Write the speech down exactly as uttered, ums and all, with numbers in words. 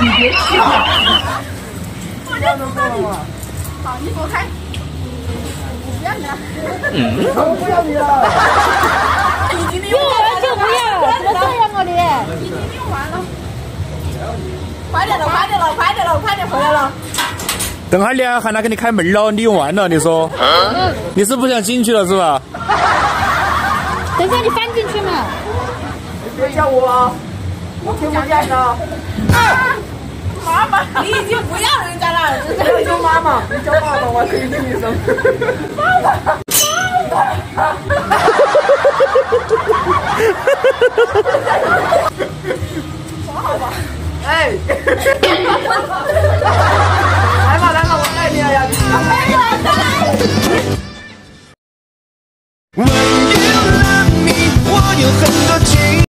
你别笑，我就知道你。好，你躲开。不要你了。嗯。我不要你了。已经用完了就不要了，怎么这样啊你？已经用完了。快点了，快点了，快点了，快点回来了。等下你啊，喊他给你开门了，你用完了，你说？嗯、你是不想进去了是吧？等下你翻进去嘛。你别叫我啊，我听不见了。啊 妈妈，你已经不要人家了，你叫妈妈，你叫爸爸，我可以听你声。爸爸，爸爸，哈哈哈哈哈哈！好吧，哎。